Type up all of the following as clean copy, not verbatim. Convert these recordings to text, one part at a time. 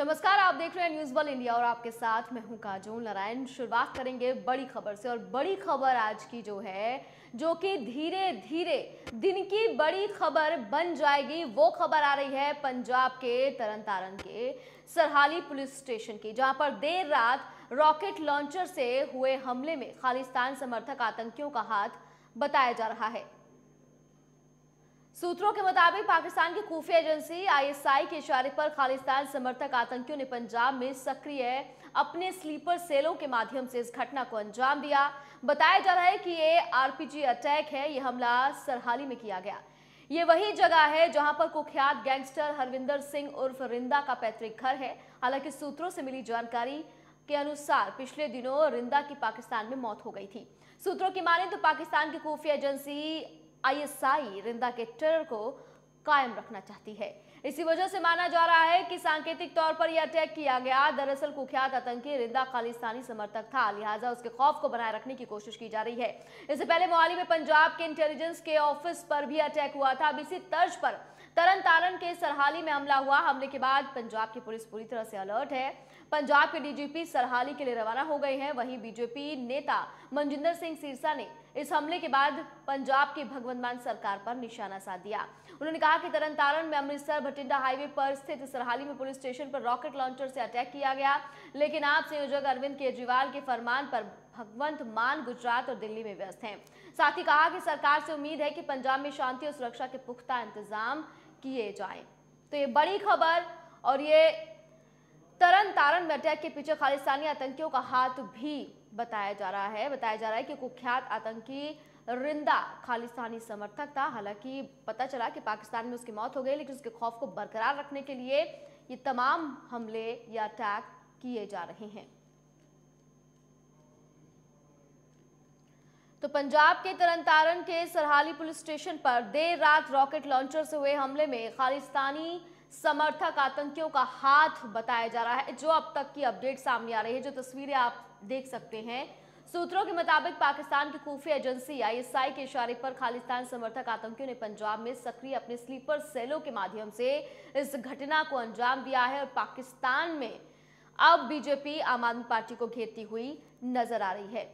नमस्कार, आप देख रहे हैं न्यूज़ वर्ल्ड इंडिया और आपके साथ मैं हूं काजोल नारायण। शुरुआत करेंगे बड़ी खबर से और बड़ी खबर आज की जो है, जो कि धीरे धीरे दिन की बड़ी खबर बन जाएगी, वो खबर आ रही है पंजाब के तरनतारन के सरहाली पुलिस स्टेशन की, जहां पर देर रात रॉकेट लॉन्चर से हुए हमले में खालिस्तान समर्थक आतंकियों का हाथ बताया जा रहा है। सूत्रों के मुताबिक पाकिस्तान की खुफिया एजेंसी आईएसआई के इशारे पर खालिस्तान समर्थक आतंकियों ने पंजाब में सक्रिय अपने स्लीपर सेलों के माध्यम से इस घटना को अंजाम दिया। बताया जा रहा है कि ये आरपीजी अटैक है। ये हमला सरहाली में किया गया। ये वही जगह है जहां पर कुख्यात गैंगस्टर हरविंदर सिंह उर्फ रिंदा का पैतृक घर है। हालांकि सूत्रों से मिली जानकारी के अनुसार पिछले दिनों रिंदा की पाकिस्तान में मौत हो गई थी। सूत्रों की माने तो पाकिस्तान की खुफिया एजेंसी आईएसआई रिंदा के टेरर को कायम रखना चाहती है। इसी वजह से माना जा रहा है कि सांकेतिक तौर पर यह अटैक किया गया। दरअसल कुख्यात आतंकी रिंदा खालिस्तानी समर्थक था, लिहाजा उसके खौफ को बनाए रखने की कोशिश की जा रही है। इससे पहले मोहाली में पंजाब के इंटेलिजेंस के ऑफिस पर भी अटैक हुआ था। अब इसी तर्ज पर तरनतारन के सरहाली में हमला हुआ। हमले के बाद पंजाब की पुलिस पूरी तरह से अलर्ट है। पंजाब के डीजीपी सरहाली के लिए रवाना हो गए हैं। वहीं बीजेपी नेता मनजिंदर सिंह सिरसा ने इस हमले के बाद पंजाब की भगवंत मान सरकार पर निशाना साध दिया। उन्होंने कहा कि तरनतारन में अमृतसर भटिंडा हाईवे पर स्थित सरहाली में पुलिस स्टेशन पर रॉकेट लॉन्चर से अटैक किया गया, लेकिन आप संयोजक अरविंद केजरीवाल के फरमान पर भगवंत मान गुजरात और दिल्ली में व्यस्त हैं। साथ ही कहा कि सरकार से उम्मीद है कि पंजाब में शांति और सुरक्षा के पुख्ता इंतजाम किए जाएं। तो ये बड़ी खबर, और ये तरनतारन में अटैक के पीछे खालिस्तानी आतंकियों का हाथ भी बताया जा रहा है। बताया जा रहा है कि कुख्यात आतंकी रिंदा खालिस्तानी समर्थक था। हालांकि पता चला कि पाकिस्तान में उसकी मौत हो गई, लेकिन उसके खौफ को बरकरार रखने के लिए ये तमाम हमले या अटैक किए जा रहे हैं। तो पंजाब के तरनतारन के सरहाली पुलिस स्टेशन पर देर रात रॉकेट लॉन्चर से हुए हमले में खालिस्तानी समर्थक आतंकियों का हाथ बताया जा रहा है। जो अब तक की अपडेट सामने आ रही है, जो तस्वीरें आप देख सकते हैं, सूत्रों के मुताबिक पाकिस्तान की खुफिया एजेंसी आईएसआई के इशारे पर खालिस्तान समर्थक आतंकियों ने पंजाब में सक्रिय अपने स्लीपर सेलों के माध्यम से इस घटना को अंजाम दिया है। और पाकिस्तान में अब बीजेपी आम आदमी पार्टी को घेरती हुई नजर आ रही है।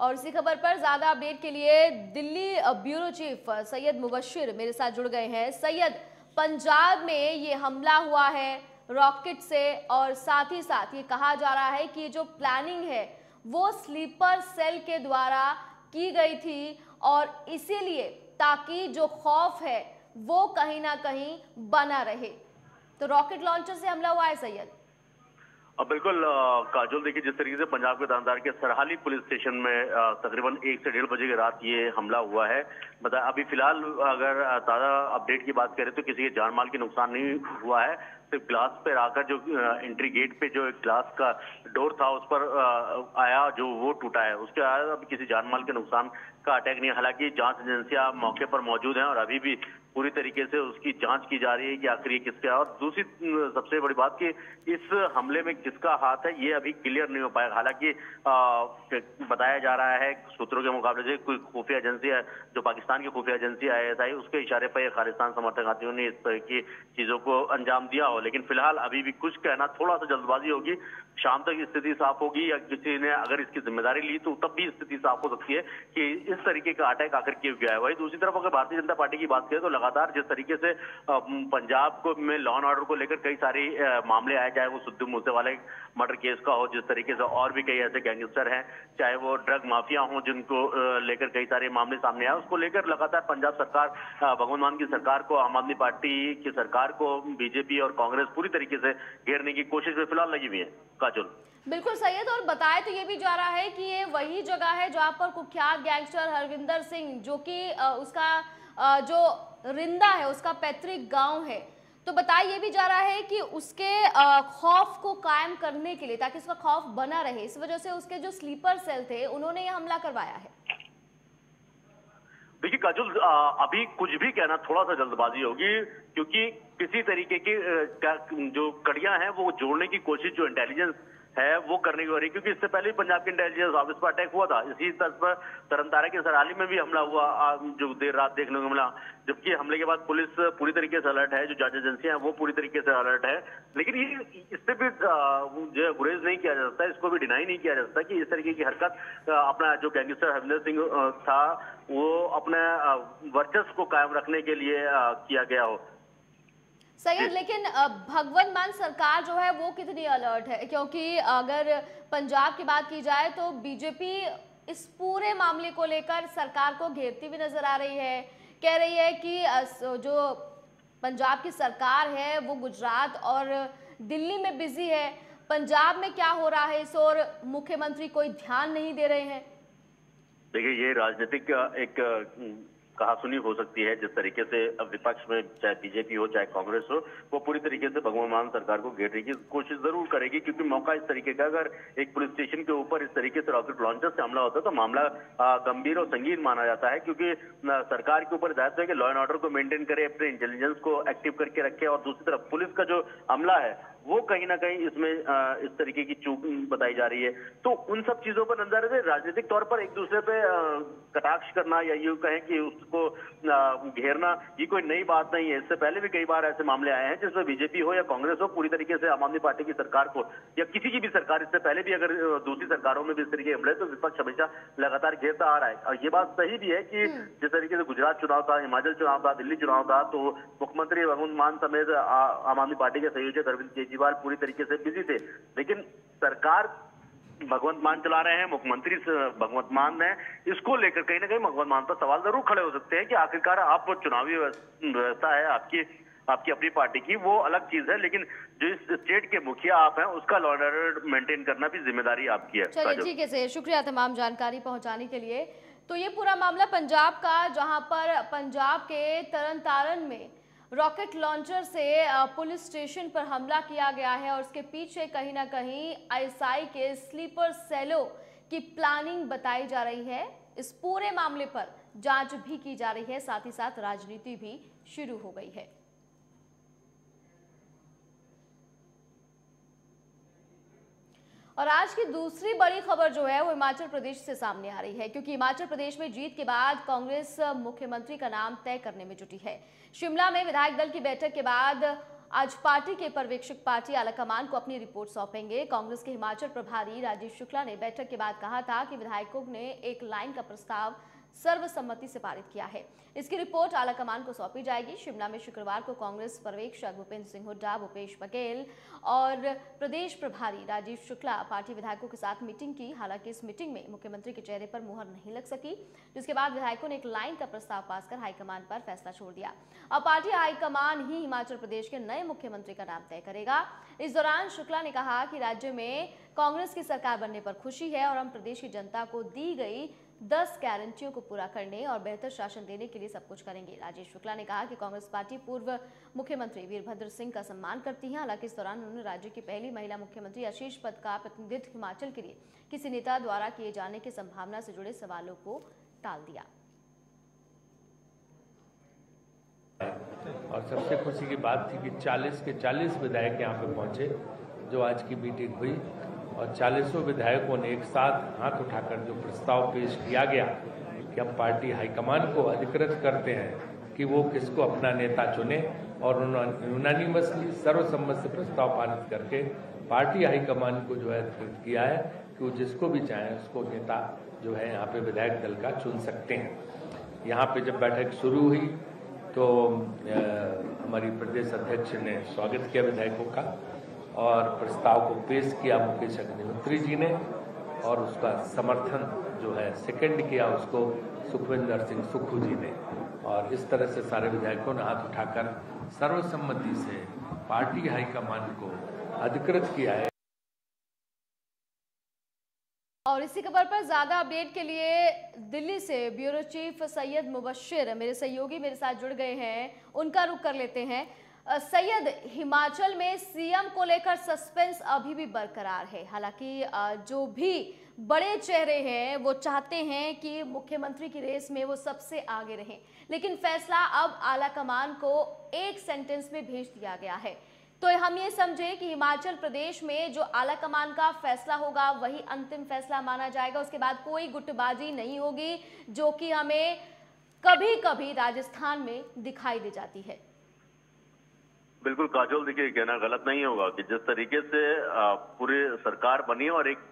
और इसी खबर पर ज्यादा अपडेट के लिए दिल्ली ब्यूरो चीफ सैयद मुबशीर मेरे साथ जुड़ गए हैं। सैयद, पंजाब में ये हमला हुआ है रॉकेट से, और साथ ही साथ ये कहा जा रहा है कि जो प्लानिंग है वो स्लीपर सेल के द्वारा की गई थी, और इसीलिए ताकि जो खौफ है वो कहीं ना कहीं बना रहे। तो रॉकेट लॉन्चर से हमला हुआ है सैयद। अब बिल्कुल काजोल, देखिए जिस तरीके से पंजाब के तरनतारन के सरहाली पुलिस स्टेशन में तकरीबन 1 से 1:30 बजे की रात ये हमला हुआ है। बता अभी फिलहाल अगर ताज़ा अपडेट की बात करें तो किसी के जान माल के नुकसान नहीं हुआ है। सिर्फ ग्लास पर आकर जो एंट्री गेट पे जो एक ग्लास का डोर था उस पर आया, जो वो टूटा है। उसके बाद अब किसी जान माल के नुकसान का अटैक नहीं। हालांकि जांच एजेंसियां मौके पर मौजूद हैं और अभी भी पूरी तरीके से उसकी जांच की जा रही है कि आखिर ये किसका है। और दूसरी सबसे बड़ी बात कि इस हमले में किसका हाथ है ये अभी क्लियर नहीं हो पाया। हालांकि बताया जा रहा है सूत्रों के मुकाबले से कोई खुफिया एजेंसी है, जो पाकिस्तान की खुफिया एजेंसी आईएसआई, उसके इशारे पर खालिस्तान समर्थक आतंकियों ने इस तरह की चीजों को अंजाम दिया। लेकिन फिलहाल अभी भी कुछ कहना थोड़ा सा जल्दबाजी होगी। शाम तक स्थिति साफ होगी, या किसी ने अगर इसकी जिम्मेदारी ली तो तब भी स्थिति साफ हो सकती है कि इस तरीके का अटैक आखिर क्यों गया है। वही दूसरी तरफ अगर भारतीय जनता पार्टी की बात करें तो लगातार जिस तरीके से पंजाब को में लॉ एंड ऑर्डर को लेकर कई सारे मामले आए, चाहे वो सिद्धू मूसेवाले मर्डर केस का हो, जिस तरीके से और भी कई ऐसे गैंगस्टर हैं, चाहे वो ड्रग माफिया हो, जिनको लेकर कई सारे मामले सामने आए, उसको लेकर लगातार पंजाब सरकार, भगवंत मान की सरकार को, आम आदमी पार्टी की सरकार को बीजेपी और कांग्रेस पूरी तरीके से घेरने की कोशिश में फिलहाल लगी हुई है। काजोल, बिल्कुल सैयद, और बताया तो ये भी जा रहा है कि ये वही जगह है जहां पर कुख्यात गैंगस्टर हरविंदर सिंह, जो कि उसका जो रिंदा है उसका पैतृक गांव है। तो बताया ये भी जा रहा है कि उसके खौफ को कायम करने के लिए, ताकि उसका खौफ बना रहे, इस वजह से उसके जो स्लीपर सेल थे उन्होंने यह हमला करवाया है। देखिए काजोल, अभी कुछ भी कहना थोड़ा सा जल्दबाजी होगी, क्योंकि किसी तरीके की जो कड़ियां हैं वो जोड़ने की कोशिश जो इंटेलिजेंस है वो करने की हो रही, क्योंकि इससे पहले भी पंजाब के इंटेलिजेंस ऑफिस पर अटैक हुआ था। इसी तर्ज पर तरनतारन के सरहाली में भी हमला हुआ जो देर रात देखने को मिला, जबकि हमले के बाद पुलिस पूरी तरीके से अलर्ट है, जो जांच एजेंसियां हैं वो पूरी तरीके से अलर्ट है। लेकिन ये इससे भी जो है गुरेज नहीं किया जा सकता, इसको भी डिनाई नहीं किया जा सकता कि इस तरीके की हरकत अपना जो गैंगस्टर हरविंदर सिंह था वो अपने वर्चस्व को कायम रखने के लिए किया गया हो। सही, लेकिन भगवंत मान सरकार जो है वो कितनी अलर्ट है, क्योंकि अगर पंजाब की बात की जाए तो बीजेपी इस पूरे मामले को लेकर सरकार को घेरती हुई नजर आ रही है, कह रही है कि जो पंजाब की सरकार है वो गुजरात और दिल्ली में बिजी है, पंजाब में क्या हो रहा है इस और मुख्यमंत्री कोई ध्यान नहीं दे रहे हैं। देखिए, ये राजनीतिक एक कहासुनी हो सकती है, जिस तरीके से अब विपक्ष में चाहे बीजेपी हो चाहे कांग्रेस हो वो पूरी तरीके से भगवंत मान सरकार को घेरने की कोशिश जरूर करेगी, क्योंकि मौका इस तरीके का, अगर एक पुलिस स्टेशन के ऊपर इस तरीके से रॉकेट लॉन्चर से हमला होता है तो मामला गंभीर और संगीन माना जाता है, क्योंकि सरकार के ऊपर दायित्व है कि लॉ एंड ऑर्डर को मेंटेन करे, अपने इंटेलिजेंस को एक्टिव करके रखे, और दूसरी तरफ पुलिस का जो हमला है वो कहीं ना कहीं इसमें इस तरीके की चूक बताई जा रही है। तो उन सब चीजों पर नजर है, राजनीतिक तौर पर एक दूसरे पे कटाक्ष करना या यूं कहें कि उसको घेरना ये कोई नई बात नहीं है। इससे पहले भी कई बार ऐसे मामले आए हैं जिसमें बीजेपी हो या कांग्रेस हो पूरी तरीके से आम आदमी पार्टी की सरकार को या किसी की भी सरकार, इससे पहले भी अगर दूसरी सरकारों में भी इस तरीके के हमले तो विपक्ष हमेशा लगातार घेरता आ रहा है। और ये बात सही भी है कि जिस तरीके से गुजरात चुनाव था, हिमाचल चुनाव था, दिल्ली चुनाव था, तो मुख्यमंत्री भगवंत मान समेत आम आदमी पार्टी के संयोजक अरविंद केजरीवाल पूरी तरीके से बिजी थे, लेकिन सरकार भगवंत मान चला रहे हैं, मुख्यमंत्री भगवंत मान है, इसको लेकर कहीं ना कहीं भगवंत मान पर सवाल जरूर खड़े हो सकते हैं कि आखिरकार आप चुनावी व्यवस्था है आपकी अपनी पार्टी की, वो अलग चीज है, लेकिन जो इस स्टेट के मुखिया आप हैं उसका लॉ एंड ऑर्डर मेंटेन करना भी जिम्मेदारी आपकी है। चलिए, ठीक है सर, शुक्रिया तमाम जानकारी पहुंचाने के लिए। तो ये पूरा मामला पंजाब का, जहाँ पर पंजाब के तरनतारन में रॉकेट लॉन्चर से पुलिस स्टेशन पर हमला किया गया है और उसके पीछे कहीं ना कहीं आईएसआई के स्लीपर सेलों की प्लानिंग बताई जा रही है। इस पूरे मामले पर जांच भी की जा रही है, साथ ही साथ राजनीति भी शुरू हो गई है। और आज की दूसरी बड़ी खबर जो है वो हिमाचल प्रदेश से सामने आ रही है, क्योंकि हिमाचल प्रदेश में जीत के बाद कांग्रेस मुख्यमंत्री का नाम तय करने में जुटी है। शिमला में विधायक दल की बैठक के बाद आज पार्टी के पर्यवेक्षक पार्टी आलाकमान को अपनी रिपोर्ट सौंपेंगे। कांग्रेस के हिमाचल प्रभारी राजीव शुक्ला ने बैठक के बाद कहा था कि विधायकों ने एक लाइन का प्रस्ताव सर्वसम्मति से पारित किया है, इसकी रिपोर्ट आलाकमान को सौंपी जाएगी। शिमला में शुक्रवार को कांग्रेस पर्यवेक्षक भूपेन्द्र सिंह हुड्डा, भूपेश बघेल और प्रदेश प्रभारी राजीव शुक्ला पार्टी विधायकों के साथ मीटिंग की। हालांकि इस मीटिंग में मुख्यमंत्री के चेहरे पर मुहर नहीं लग सकी, जिसके बाद विधायकों ने एक लाइन का प्रस्ताव पास कर हाईकमान पर फैसला छोड़ दिया। अब पार्टी हाईकमान ही हिमाचल प्रदेश के नए मुख्यमंत्री का नाम तय करेगा। इस दौरान शुक्ला ने कहा कि राज्य में कांग्रेस की सरकार बनने पर खुशी है और हम प्रदेश की जनता को दी गई 10 गारंटियों को पूरा करने और बेहतर शासन देने के लिए सब कुछ करेंगे। राजीव शुक्ला ने कहा कि कांग्रेस पार्टी पूर्व मुख्यमंत्री वीरभद्र सिंह का सम्मान करती है। हालांकि इस दौरान उन्होंने राज्य की पहली महिला मुख्यमंत्री आशीष पद का प्रतिनिधित्व हिमाचल के लिए किसी नेता द्वारा किए जाने की संभावना से जुड़े सवालों को टाल दिया। और सबसे खुशी की बात थी कि 40 के 40 विधायक यहाँ पे पहुंचे जो आज की मीटिंग हुई और 40 विधायकों ने एक साथ हाथ उठाकर जो प्रस्ताव पेश किया गया कि हम पार्टी हाईकमान को अधिकृत करते हैं कि वो किसको अपना नेता चुने और यूनानिमसली सर्वसम्मत से प्रस्ताव पारित करके पार्टी हाईकमान को जो है अधिकृत किया है कि वो जिसको भी चाहें उसको नेता जो है यहाँ पे विधायक दल का चुन सकते हैं। यहाँ पे जब बैठक शुरू हुई तो हमारी प्रदेश अध्यक्ष ने स्वागत किया विधायकों का और प्रस्ताव को पेश किया मुकेश अग्निहोत्री जी ने और उसका समर्थन जो है सेकंड किया उसको सुखविंदर सिंह सुखू जी ने और इस तरह से सारे विधायकों ने हाथ उठाकर सर्वसम्मति से पार्टी हाईकमान को अधिकृत किया है। और इसी खबर पर ज्यादा अपडेट के लिए दिल्ली से ब्यूरो चीफ सैयद मुबशीर मेरे सहयोगी मेरे साथ जुड़ गए हैं, उनका रुख कर लेते हैं। सैयद, हिमाचल में सीएम को लेकर सस्पेंस अभी भी बरकरार है, हालांकि जो भी बड़े चेहरे हैं वो चाहते हैं कि मुख्यमंत्री की रेस में वो सबसे आगे रहें, लेकिन फैसला अब आला कमान को एक सेंटेंस में भेज दिया गया है। तो हम ये समझे कि हिमाचल प्रदेश में जो आला कमान का फैसला होगा वही अंतिम फैसला माना जाएगा, उसके बाद कोई गुटबाजी नहीं होगी जो कि हमें कभी कभी राजस्थान में दिखाई दे जाती है। बिल्कुल काजोल, देखिए कहना गलत नहीं होगा कि जिस तरीके से पूरी सरकार बनी और एक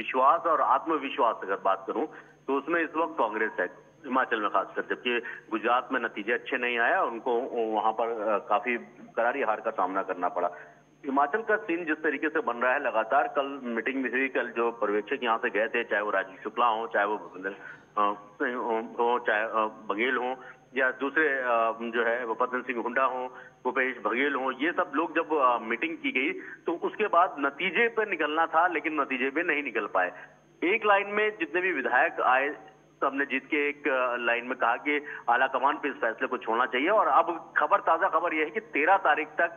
विश्वास और आत्मविश्वास अगर बात करूं तो उसमें इस वक्त कांग्रेस है हिमाचल में, खासकर जबकि गुजरात में नतीजे अच्छे नहीं आए और उनको वहां पर काफी करारी हार का सामना करना पड़ा। हिमाचल का सीन जिस तरीके से बन रहा है लगातार, कल मीटिंग में हुई, कल जो पर्यवेक्षक यहाँ से गए थे चाहे वो राजीव शुक्ला हो, चाहे वो भूपेन्द्र सिंह हो, चाहे बघेल हो या दूसरे जो है भूपेन्द्र सिंह हुड्डा हो, भूपेश बघेल हो, ये सब लोग जब मीटिंग की गई तो उसके बाद नतीजे पर निकलना था लेकिन नतीजे पे नहीं निकल पाए। एक लाइन में जितने भी विधायक आए सबने जीत के एक लाइन में कहा कि आलाकमान पे इस फैसले को छोड़ना चाहिए और अब खबर ताजा खबर यह है कि 13 तारीख तक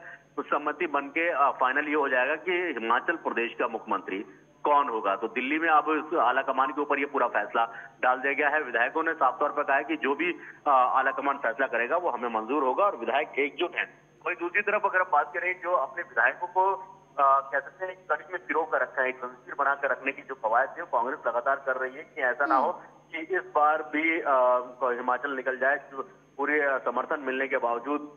सहमति बन के फाइनल ये हो जाएगा कि हिमाचल प्रदेश का मुख्यमंत्री कौन होगा। तो दिल्ली में अब आलाकमान के ऊपर ये पूरा फैसला डाल दिया गया है। विधायकों ने साफ तौर पर कहा है कि जो भी आलाकमान फैसला करेगा वो हमें मंजूर होगा और विधायक एकजुट है। वही दूसरी तरफ अगर हम बात करें जो अपने विधायकों को कह सकते हैं कड़ी में पिरो कर रखा है, एक जंजीर बनाकर रखने की जो कवायद है कांग्रेस लगातार कर रही है कि ऐसा ना हो कि इस बार भी हिमाचल निकल जाए। तो पूरे समर्थन मिलने के बावजूद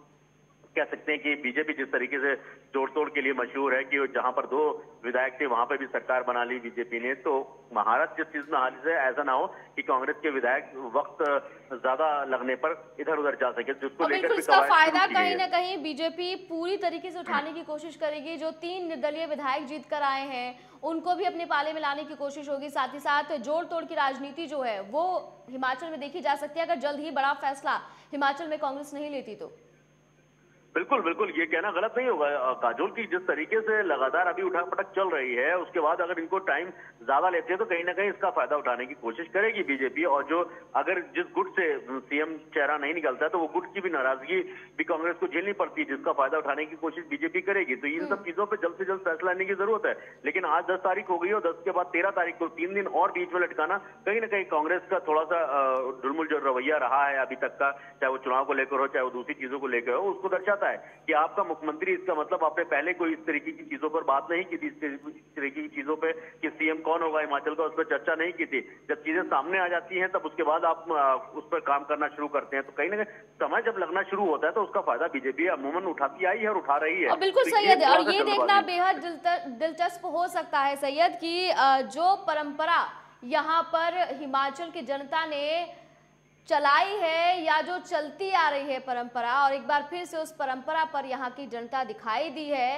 कह सकते हैं कि बीजेपी जिस तरीके से जोड़ तोड़ के लिए मशहूर है कि जहां पर 2 विधायक थे वहां पर भी सरकार बना ली बीजेपी ने, तो महारत जिस चीज में हालिस है ऐसा ना हो कि कांग्रेस के विधायक वक्त ज्यादा लगने पर इधर उधर जा सके, जिसको लेकर इसका फायदा कहीं ना कहीं बीजेपी पूरी तरीके से उठाने की कोशिश करेगी। जो 3 निर्दलीय विधायक जीत कर आए हैं उनको भी अपने पाले में लाने की कोशिश होगी, साथ ही साथ जोड़ तोड़ की राजनीति जो है वो हिमाचल में देखी जा सकती है अगर जल्द ही बड़ा फैसला हिमाचल में कांग्रेस नहीं लेती तो। बिल्कुल बिल्कुल, ये कहना गलत नहीं होगा काजोल की जिस तरीके से लगातार अभी उठापटक चल रही है उसके बाद अगर इनको टाइम ज्यादा लेते हैं तो कहीं ना कहीं इसका फायदा उठाने की कोशिश करेगी बीजेपी। और जो अगर जिस गुट से सीएम चेहरा नहीं निकलता तो वो गुट की भी नाराजगी भी कांग्रेस को झेलनी पड़ती है, जिसका फायदा उठाने की कोशिश बीजेपी करेगी। तो इन सब चीजों पर जल्द से जल्द फैसला लेने की जरूरत है, लेकिन आज 10 तारीख हो गई और 10 के बाद 13 तारीख को 3 दिन और बीच में लटकाना कहीं ना कहीं कांग्रेस का थोड़ा सा ढुलमुल जो रवैया रहा है अभी तक का, चाहे वो चुनाव को लेकर हो चाहे वो दूसरी चीजों को लेकर हो, उसको दर्शाता है कि आपका मुख्यमंत्री, इसका मतलब आपने पहले कोई इस तरीके की चीजों पर बात नहीं की थी, इस तरीके की चीजों पे कि सीएम कौन होगा हिमाचल का उस पर चर्चा नहीं की थी। जब चीजें सामने आ जाती हैं तब उसके बाद आप उस पर काम करना शुरू करते हैं, तो कहीं ना कहीं समय जब लगना शुरू होता है तो उसका फायदा बीजेपी अमूमन उठाती आई है और उठा रही है। बिल्कुल सैयद, और ये देखना बेहद दिलचस्प हो सकता है सैयद की जो परंपरा यहाँ पर हिमाचल की जनता ने चलाई है या जो चलती आ रही है परंपरा, और एक बार फिर से उस परंपरा पर यहाँ की जनता दिखाई दी है,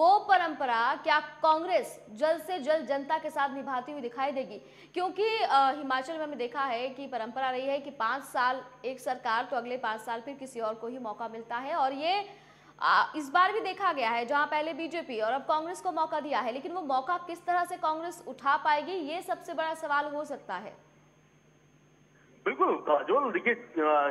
वो परंपरा क्या कांग्रेस जल्द से जल्द जनता के साथ निभाती हुई दिखाई देगी? क्योंकि हिमाचल में हमने देखा है कि परंपरा रही है कि 5 साल एक सरकार तो अगले 5 साल फिर किसी और को ही मौका मिलता है, और ये इस बार भी देखा गया है जहाँ पहले बीजेपी और अब कांग्रेस को मौका दिया है, लेकिन वो मौका किस तरह से कांग्रेस उठा पाएगी ये सबसे बड़ा सवाल हो सकता है। बिल्कुल काजोल, देखिए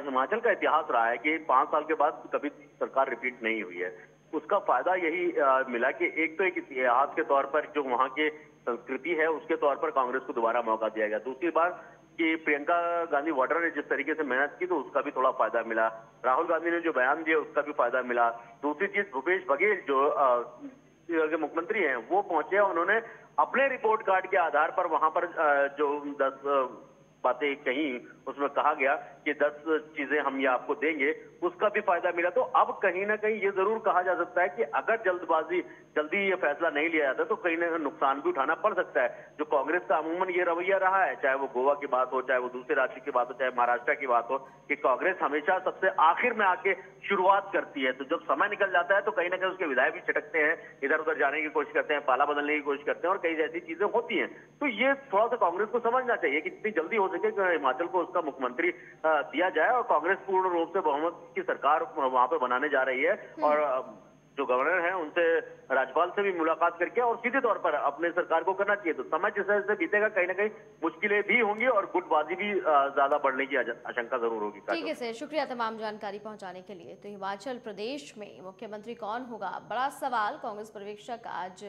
हिमाचल का इतिहास रहा है कि 5 साल के बाद कभी सरकार रिपीट नहीं हुई है। उसका फायदा यही मिला कि एक तो एक इतिहास के तौर पर जो वहाँ के संस्कृति है उसके तौर पर कांग्रेस को दोबारा मौका दिया गया। दूसरी बार कि प्रियंका गांधी वाड्रा ने जिस तरीके से मेहनत की तो उसका भी थोड़ा फायदा मिला, राहुल गांधी ने जो बयान दिया उसका भी फायदा मिला। दूसरी चीज भूपेश बघेल जो मुख्यमंत्री हैं वो पहुंचे, उन्होंने अपने रिपोर्ट कार्ड के आधार पर वहाँ पर जो 10 बातें कहीं उसमें कहा गया कि 10 चीजें हम ये आपको देंगे, उसका भी फायदा मिला। तो अब कहीं ना कहीं ये जरूर कहा जा सकता है कि अगर जल्दी ये फैसला नहीं लिया जाता तो कहीं ना कहीं नुकसान भी उठाना पड़ सकता है। जो कांग्रेस का अमूमन ये रवैया रहा है, चाहे वो गोवा की बात हो, चाहे वो दूसरे राज्य की बात हो, चाहे महाराष्ट्र की बात हो, कि कांग्रेस हमेशा सबसे आखिर में आके शुरुआत करती है। तो जब समय निकल जाता है तो कहीं ना कहीं उसके विधायक भी छिटकते हैं, इधर उधर जाने की कोशिश करते हैं, पाला बदलने की कोशिश करते हैं और कई ऐसी चीजें होती हैं। तो ये थोड़ा सा कांग्रेस को समझना चाहिए कि इतनी जल्दी हिमाचल को उसका मुख्यमंत्री दिया जाए और कांग्रेस पूर्ण रूप से बहुमत की सरकार वहां पे बनाने जा रही है और जो गवर्नर हैं उनसे, राज्यपाल से भी मुलाकात करके और सीधे तौर पर अपने सरकार को करना चाहिए। तो समय जैसे बीतेगा कहीं ना कहीं मुश्किलें भी होंगी और गुटबाजी भी ज्यादा बढ़ने की आशंका जरूर होगी। ठीक है सर, शुक्रिया तमाम जानकारी पहुंचाने के लिए। तो हिमाचल प्रदेश में मुख्यमंत्री कौन होगा, बड़ा सवाल। कांग्रेस पर्यवेक्षक आज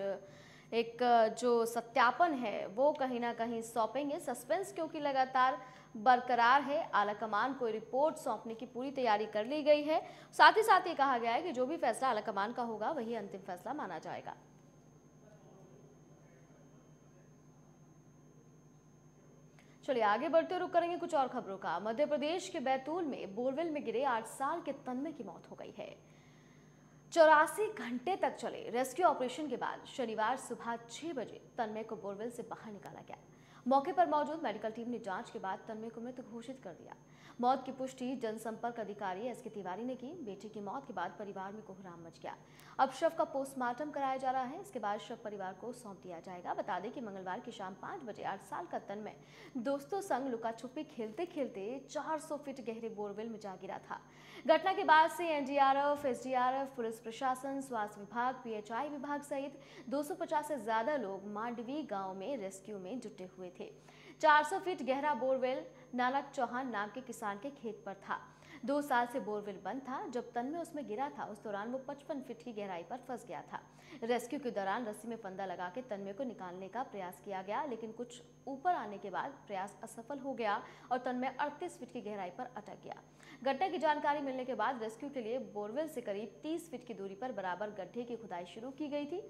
एक जो सत्यापन है वो कहीं ना कहीं सौंपेंगे। सस्पेंस क्योंकि लगातार बरकरार है। आलाकमान को रिपोर्ट सौंपने की पूरी तैयारी कर ली गई है। साथ ही साथ ये कहा गया है कि जो भी फैसला आलाकमान का होगा वही अंतिम फैसला माना जाएगा। चलिए आगे बढ़ते और रुक करेंगे कुछ और खबरों का। मध्य प्रदेश के बैतूल में बोरवेल में गिरे 8 साल के तन्मय की मौत हो गई है। 84 घंटे तक चले रेस्क्यू ऑपरेशन के बाद शनिवार सुबह 6 बजे तन्मय को बोरवेल से बाहर निकाला गया। मौके पर मौजूद मेडिकल टीम ने जांच के बाद तन्मय को मृत घोषित कर दिया। मौत की पुष्टि जनसंपर्क अधिकारी एस के तिवारी ने की। बेटे की मौत के बाद परिवार में कोहराम मच गया। अब शव का पोस्टमार्टम कराया जा रहा है, इसके बाद शव परिवार को सौंप दिया जाएगा। बता दें कि मंगलवार की शाम 5 बजे 8 साल का तन्मय दोस्तों संग लुका छुपी खेलते खेलते 400 फीट गहरे बोरवेल में जा गिरा था। घटना के बाद से एनडीआरएफ, एसडीआरएफ, पुलिस प्रशासन, स्वास्थ्य विभाग, पीएचआई विभाग सहित 250 से ज्यादा लोग मांडवी गाँव में रेस्क्यू में जुटे हुए थे। 400 फीट गहरा बोरवेल नानक चौहान नाम के किसान के खेत पर था। 2 साल से बोरवेल बंद था। जब तन्मय उसमें गिरा था उस दौरान वो 55 फीट की गहराई पर फंस गया था। रेस्क्यू के दौरान रस्सी में फंदा लगा के तन्मय को निकालने का प्रयास किया गया, लेकिन कुछ ऊपर आने के बाद प्रयास असफल हो गया और तन्मय 38 फीट की गहराई पर अटक गया। गड्ढे की जानकारी मिलने के बाद रेस्क्यू के लिए बोरवेल से करीब 30 फीट की दूरी पर बराबर गड्ढे की खुदाई शुरू की गई थी।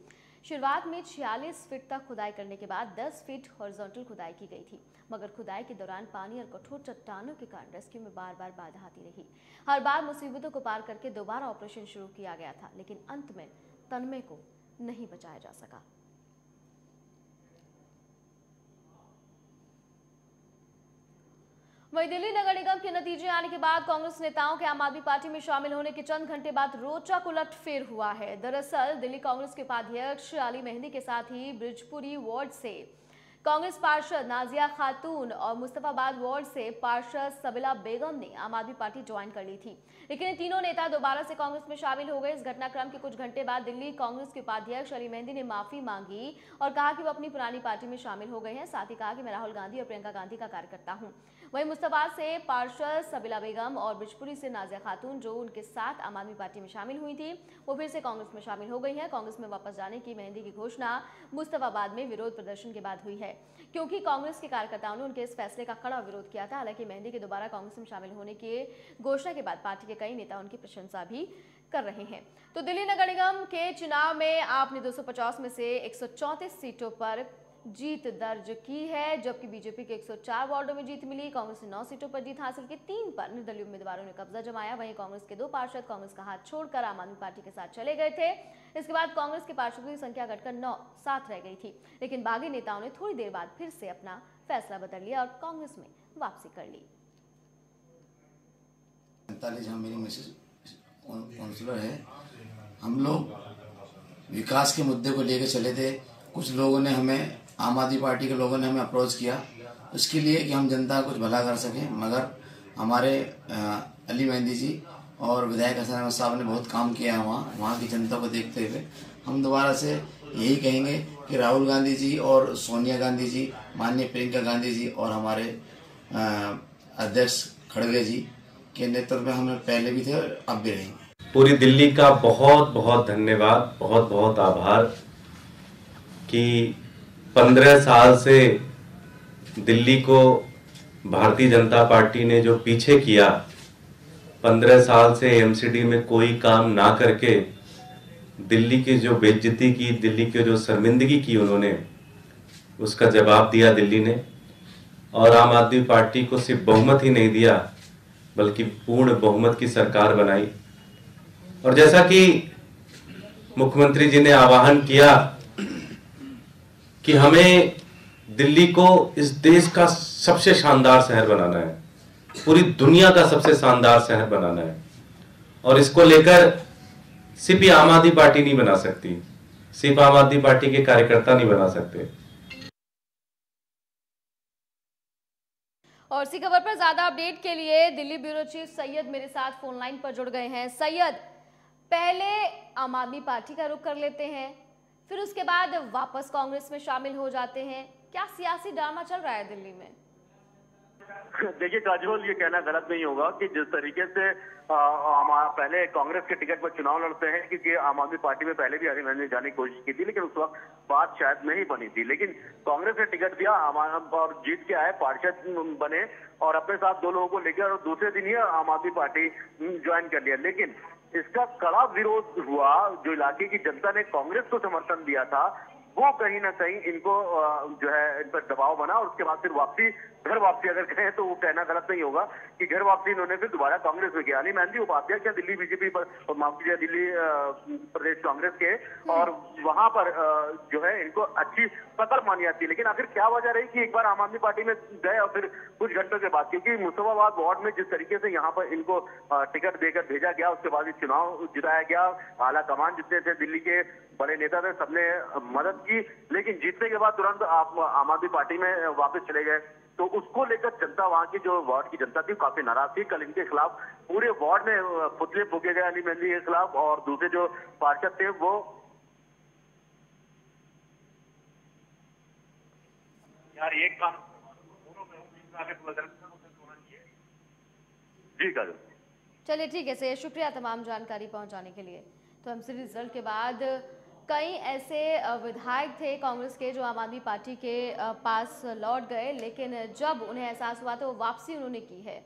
शुरुआत में 46 फीट तक खुदाई करने के बाद 10 फीट हॉरिजॉन्टल खुदाई की गई थी, मगर खुदाई के दौरान पानी और कठोर चट्टानों के कारण रेस्क्यू में बार बार बाधा आती रही। हर बार मुसीबतों को पार करके दोबारा ऑपरेशन शुरू किया गया था, लेकिन अंत में तन्मय को नहीं बचाया जा सका। वहीं दिल्ली नगर निगम के नतीजे आने के बाद कांग्रेस नेताओं के आम आदमी पार्टी में शामिल होने के चंद घंटे बाद रोचक उलटफेर हुआ है। दरअसल दिल्ली कांग्रेस के उपाध्यक्ष अली मेहंदी के साथ ही ब्रिजपुरी वार्ड से कांग्रेस पार्षद नाजिया खातून और मुस्तफाबाद वार्ड से पार्षद सबीला बेगम ने आम आदमी पार्टी ज्वाइन कर ली थी, लेकिन तीनों नेता दोबारा से कांग्रेस में शामिल हो गए। इस घटनाक्रम के कुछ घंटे बाद दिल्ली कांग्रेस के उपाध्यक्ष अली मेहंदी ने माफी मांगी और कहा कि वो अपनी पुरानी पार्टी में शामिल हो गए हैं। साथ ही कहा कि मैं राहुल गांधी और प्रियंका गांधी का कार्यकर्ता हूँ। वहीं मुस्तफाबाद से पार्षद सबीला बेगम और बिजपुरी से नाजिया खातून, जो उनके साथ आम आदमी पार्टी में शामिल हुई थी, वो फिर से कांग्रेस में शामिल हो गई हैं। कांग्रेस में वापस जाने की मेहंदी की घोषणा मुस्तफाबाद में विरोध प्रदर्शन के बाद हुई है, क्योंकि कांग्रेस के कार्यकर्ताओं ने उनके इस फैसले का कड़ा विरोध किया था। हालांकि मेहंदी के दोबारा कांग्रेस में शामिल होने की घोषणा के बाद पार्टी के कई नेता उनकी प्रशंसा भी कर रहे हैं। तो दिल्ली नगर निगम के चुनाव में आपने 250 में से 134 सीटों पर जीत दर्ज की है, जबकि बीजेपी के 104 वार्डों में जीत मिली। कांग्रेस ने 9 सीटों पर जीत हासिल की, 3 पर निर्दलीय उम्मीदवारों ने कब्जा जमाया। वहीं कांग्रेस के 2 पार्षद कांग्रेस का हाथ छोड़कर आम आदमी पार्टी के साथ चले गए थे। इसके बाद कांग्रेस के पार्षदों की संख्या घटकर 9-7 रह गई थी, लेकिन बागी नेताओं ने थोड़ी देर बाद फिर से अपना फैसला बदल लिया और कांग्रेस में वापसी कर ली। 45 मेरी मैसेज काउंसलर है। हम लोग विकास के मुद्दे को लेकर चले थे। कुछ लोगों ने हमें, आम आदमी पार्टी के लोगों ने हमें अप्रोच किया उसके लिए कि हम जनता कुछ भला कर सकें, मगर हमारे अली मेहंदी जी और विधायक हसन अहमद साहब ने बहुत काम किया है। वहाँ की जनता को देखते हुए हम दोबारा से यही कहेंगे कि राहुल गांधी जी और सोनिया गांधी जी, माननीय प्रियंका गांधी जी और हमारे अध्यक्ष खड़गे जी के नेतृत्व में हम पहले भी थे और अब भी रहेंगे। पूरी दिल्ली का बहुत बहुत धन्यवाद, बहुत बहुत आभार कि 15 साल से दिल्ली को भारतीय जनता पार्टी ने जो पीछे किया, 15 साल से एमसीडी में कोई काम ना करके दिल्ली की जो बेइज्जती की, दिल्ली की जो शर्मिंदगी की, उन्होंने उसका जवाब दिया दिल्ली ने। और आम आदमी पार्टी को सिर्फ बहुमत ही नहीं दिया बल्कि पूर्ण बहुमत की सरकार बनाई। और जैसा कि मुख्यमंत्री जी ने आह्वान किया कि हमें दिल्ली को इस देश का सबसे शानदार शहर बनाना है, पूरी दुनिया का सबसे शानदार शहर बनाना है, और इसको लेकर सिर्फ ही आम आदमी पार्टी नहीं बना सकती, सिर्फ आम आदमी पार्टी के कार्यकर्ता नहीं बना सकते। और इसी खबर पर ज्यादा अपडेट के लिए दिल्ली ब्यूरो चीफ सैयद मेरे साथ फोन लाइन पर जुड़ गए हैं। सैयद, पहले आम आदमी पार्टी का रुख कर लेते हैं, फिर उसके बाद वापस कांग्रेस में शामिल हो जाते हैं। क्या सियासी ड्रामा चल रहा है दिल्ली में? देखिए काजोल, ये कहना गलत नहीं होगा कि जिस तरीके से पहले कांग्रेस के टिकट पर चुनाव लड़ते हैं, क्योंकि आम आदमी पार्टी में पहले भी अरविंद ने जाने की कोशिश की थी, लेकिन उस वक्त बात शायद नहीं बनी थी। लेकिन कांग्रेस ने टिकट दिया और जीत के आए, पार्षद बने और अपने साथ दो लोगों को लेकर, और दूसरे दिन ही आम आदमी पार्टी ज्वाइन कर लिया। लेकिन इसका कड़ा विरोध हुआ, जो इलाके की जनता ने कांग्रेस को समर्थन दिया था वो कहीं ना कहीं इनको जो है इन पर दबाव बना, और उसके बाद फिर वापसी, घर वापसी अगर कहें तो वो कहना गलत नहीं होगा कि घर वापसी इन्होंने फिर दोबारा कांग्रेस में किया। अली मेहंदी उपाध्यक्ष दिल्ली बीजेपी पर, माफ कीजिए दिल्ली प्रदेश कांग्रेस के, और वहां पर जो है इनको अच्छी पकड़ मानी जाती है। लेकिन आखिर क्या वजह रही कि एक बार आम आदमी पार्टी में गए और फिर कुछ घंटों के बाद, क्योंकि मुस्तफाबाद वार्ड में जिस तरीके से यहाँ पर इनको टिकट देकर भेजा गया, उसके बाद चुनाव जिताया गया, आला कमान जितने थे दिल्ली के बड़े नेता थे सबने मदद की, लेकिन जीतने के बाद तुरंत आप आम आदमी पार्टी में वापस चले गए। तो उसको लेकर जनता, वहां की जो वार्ड की जनता थी, काफी नाराज थी। कल इनके खिलाफ पूरे वार्ड में पुतले फूके गए अली मेहंदी के खिलाफ, और दूसरे जो पार्षद थे वो यार एक काम जी कर। चलिए ठीक है सर, शुक्रिया तमाम जानकारी पहुंचाने के लिए। तो हमसे रिजल्ट के बाद कई ऐसे विधायक थे कांग्रेस के जो आम आदमी पार्टी के पास लौट गए, लेकिन जब उन्हें एहसास हुआ तो वापसी उन्होंने की है।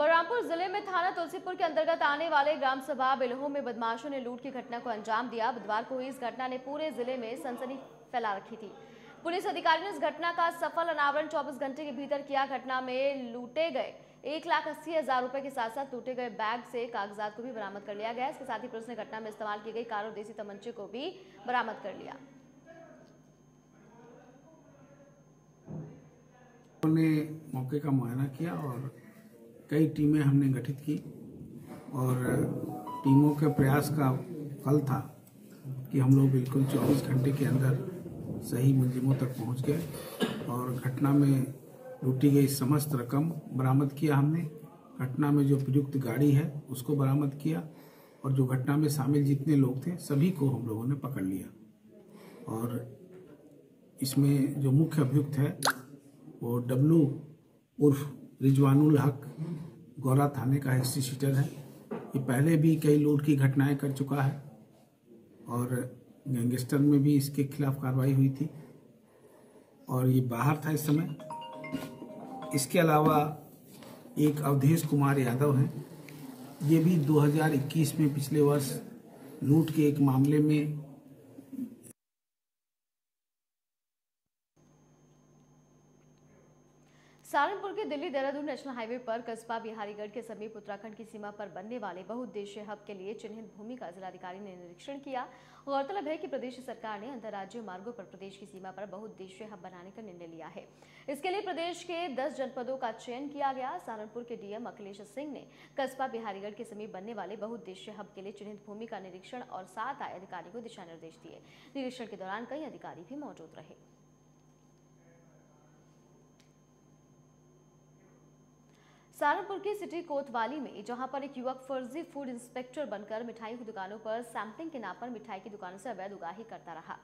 बलरामपुर जिले में थाना तुलसीपुर के अंतर्गत आने वाले ग्राम सभा बिलहो में बदमाशों ने लूट की घटना को अंजाम दिया। बुधवार को हुई इस घटना ने पूरे जिले में सनसनी फैला रखी थी। पुलिस अधिकारियों ने इस घटना का सफल अनावरण 24 घंटे के भीतर किया। घटना में लूटे गए 1,80,000 रुपए के साथ साथ लूटे गए बैग से कागजात को भी बरामद कर लिया गया। इसके साथ ही पुलिस ने घटना में इस्तेमाल की गई कार और देसी तमंचे को भी बरामद कर लिया। हमने मौके का मुआयना किया और कई टीमें हमने गठित की, और टीमों के प्रयास का फल था कि हम लोग बिल्कुल 24 घंटे के अंदर सही मुलजिमों तक पहुंच गए और घटना में लूटी गई समस्त रकम बरामद किया हमने। घटना में जो प्रयुक्त गाड़ी है उसको बरामद किया, और जो घटना में शामिल जितने लोग थे सभी को हम लोगों ने पकड़ लिया। और इसमें जो मुख्य अभियुक्त है वो डब्लू उर्फ रिजवानुल्लाह गौरा थाने का हिस्ट्री शीटर है। ये पहले भी कई लूट की घटनाएं कर चुका है, और गैंगस्टर में भी इसके खिलाफ कार्रवाई हुई थी, और ये बाहर था इस समय। इसके अलावा एक अवधेश कुमार यादव हैं, ये भी 2021 में पिछले वर्ष लूट के एक मामले में। सहारनपुर के दिल्ली देहरादून नेशनल हाईवे पर कस्बा बिहारीगढ़ के समीप उत्तराखंड की सीमा पर बनने वाले बहुउद्देशीय हब के लिए चिन्हित भूमि का जिलाधिकारी ने निरीक्षण किया। गौरतलब है कि प्रदेश सरकार ने अंतर्राज्यीय मार्गों पर प्रदेश की सीमा पर बहुउद्देशीय हब बनाने का निर्णय लिया है। इसके लिए प्रदेश के 10 जनपदों का चयन किया गया। सहारनपुर के डीएम अखिलेश सिंह ने कस्बा बिहारीगढ़ के समीप बनने वाले बहुउद्देशीय हब के लिए चिन्हित भूमि का निरीक्षण और साथ आए अधिकारियों को दिशा निर्देश दिए। निरीक्षण के दौरान कई अधिकारी भी मौजूद रहे। सहारनपुर के सिटी कोतवाली में जहां पर एक युवक फर्जी फूड इंस्पेक्टर बनकर मिठाई की दुकानों पर सैंपलिंग के नाम पर मिठाई की दुकानों से अवैध उगाही करता रहा,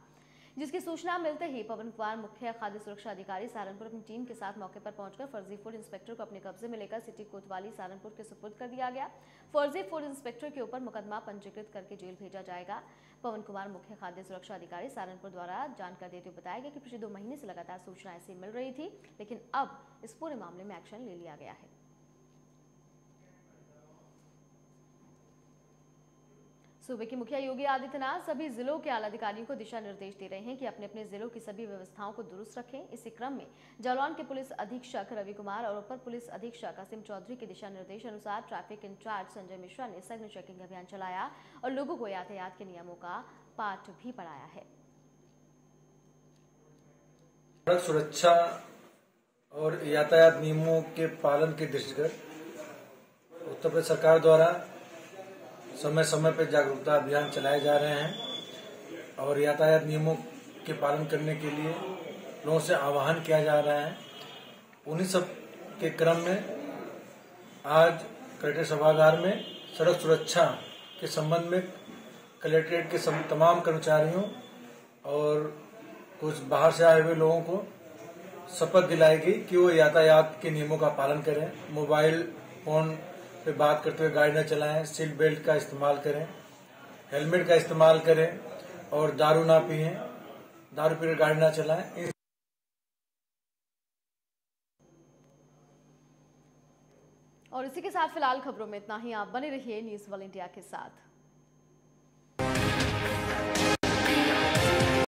जिसकी सूचना मिलते ही पवन कुमार मुख्य खाद्य सुरक्षा अधिकारी सहारनपुर अपनी टीम के साथ मौके पर पहुंचकर फर्जी फूड इंस्पेक्टर को अपने कब्जे में लेकर सिटी कोतवाली सहारनपुर के सुपुर्द कर दिया गया। फर्जी फूड इंस्पेक्टर के ऊपर मुकदमा पंजीकृत करके जेल भेजा जाएगा। पवन कुमार मुख्य खाद्य सुरक्षा अधिकारी सहारनपुर द्वारा जानकारी देते हुए बताया गया कि पिछले 2 महीने से लगातार सूचना ऐसी मिल रही थी, लेकिन अब इस पूरे मामले में एक्शन ले लिया गया है। सूबे के मुखिया योगी आदित्यनाथ सभी जिलों के आला अधिकारियों को दिशा निर्देश दे रहे हैं कि अपने अपने जिलों की सभी व्यवस्थाओं को दुरुस्त रखें। इसी क्रम में जालौन के पुलिस अधीक्षक रवि कुमार और अपर पुलिस अधीक्षक असीम चौधरी के दिशा निर्देश अनुसार ट्रैफिक इंचार्ज संजय मिश्रा ने सघन चेकिंग अभियान चलाया और लोगों को यातायात के नियमों का पाठ भी पढ़ाया है। सड़क सुरक्षा और यातायात नियमों के पालन के दृष्टिगत उत्तर प्रदेश सरकार द्वारा समय समय पर जागरूकता अभियान चलाए जा रहे हैं, और यातायात नियमों के पालन करने के लिए लोगों से आह्वान किया जा रहा है। उन्हीं सब के क्रम में आज कलेक्टर सभागार में सड़क सुरक्षा के संबंध में कलेक्ट्रेट के तमाम कर्मचारियों और कुछ बाहर से आए हुए लोगों को शपथ दिलाई गई कि वो यातायात के नियमों का पालन करें, मोबाइल फोन पे बात करते हुए गाड़ी न चलाएं, सीट बेल्ट का इस्तेमाल करें, हेलमेट का इस्तेमाल करें और दारू ना पिएं, दारू पीकर गाड़ी ना चलाएं। और इसी के साथ फिलहाल खबरों में इतना ही। आप बने रहिए न्यूज़ वर्ल्ड इंडिया के साथ।